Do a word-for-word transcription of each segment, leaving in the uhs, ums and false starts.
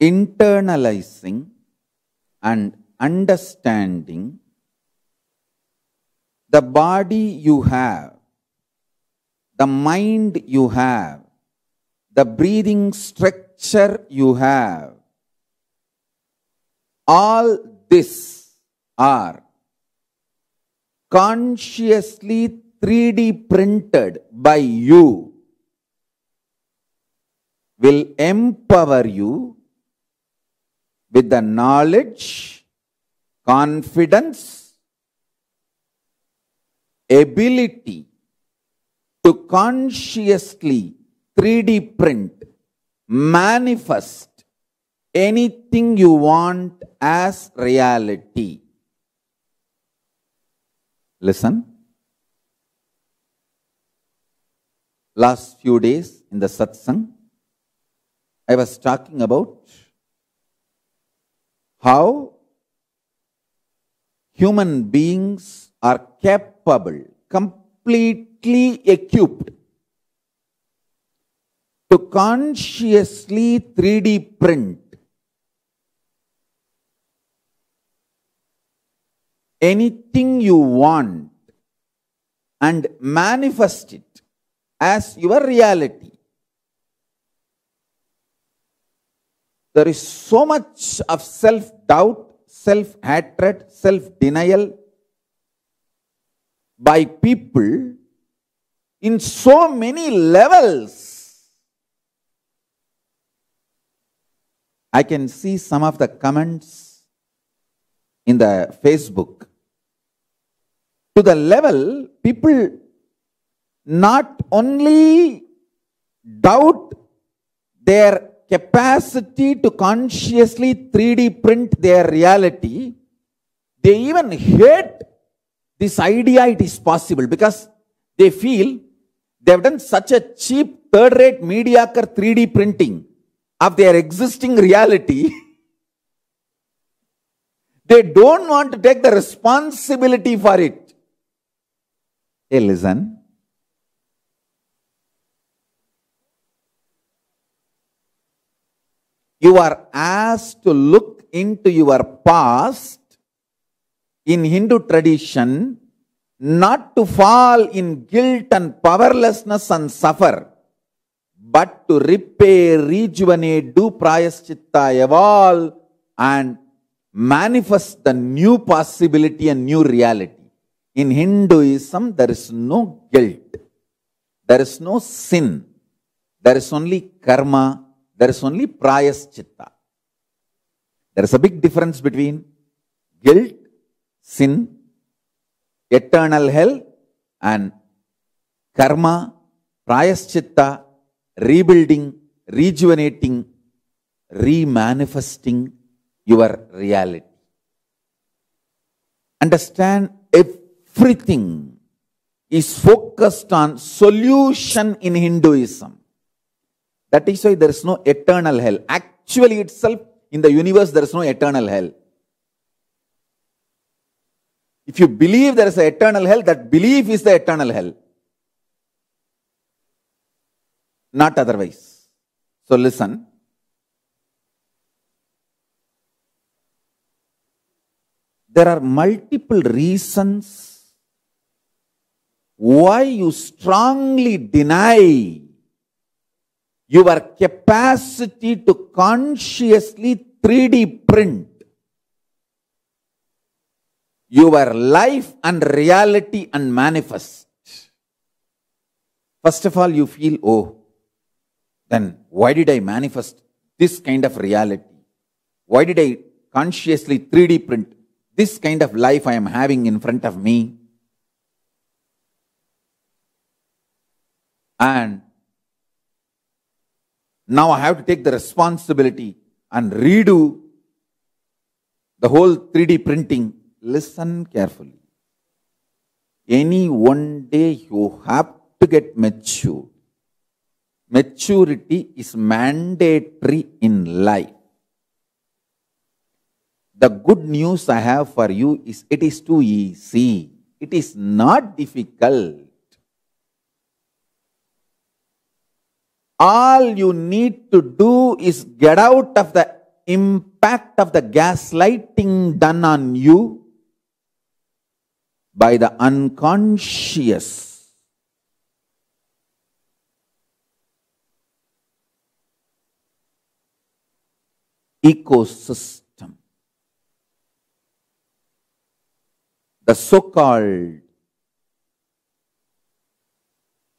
internalizing and understanding the body you have, the mind you have, the breathing structure you have, all this are consciously three D printed by you, will empower you with the knowledge, confidence, ability to consciously three D print, manifest anything you want as reality. Listen. Last few days in the satsang, I was talking about how human beings are capable, completely equipped to consciously three D print anything you want and manifest it as your reality. There is so much of self-doubt, self-hatred, self-denial by people in so many levels. I can see some of the comments in the Facebook. To the level, people not only doubt their capacity to consciously three D print their reality, they even hate this idea it is possible, because they feel they have done such a cheap, third-rate, mediocre three D printing of their existing reality. They don't want to take the responsibility for it. Hey, listen. You are asked to look into your past in Hindu tradition, not to fall in guilt and powerlessness and suffer, but to repair, rejuvenate, do prayaschitta, evolve, and manifest the new possibility and new reality. In Hinduism, there is no guilt. There is no sin. There is only karma. There is only prayaschitta. There is a big difference between guilt, sin, eternal hell, and karma, prayaschitta, rebuilding, rejuvenating, remanifesting your reality. Understand, everything is focused on solution in Hinduism. That is why there is no eternal hell. Actually itself, in the universe, there is no eternal hell. If you believe there is an eternal hell, that belief is the eternal hell. Not otherwise. So listen. There are multiple reasons why you strongly deny your capacity to consciously three D print your life and reality and manifest. First of all, you feel, oh, then why did I manifest this kind of reality? Why did I consciously three D print this kind of life I am having in front of me? And now I have to take the responsibility and redo the whole three D printing. Listen carefully. Any one day you have to get mature. Maturity is mandatory in life. The good news I have for you is it is too easy. It is not difficult. All you need to do is get out of the impact of the gaslighting done on you by the unconscious ecosystem, the so-called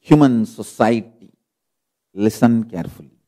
human society. Listen carefully.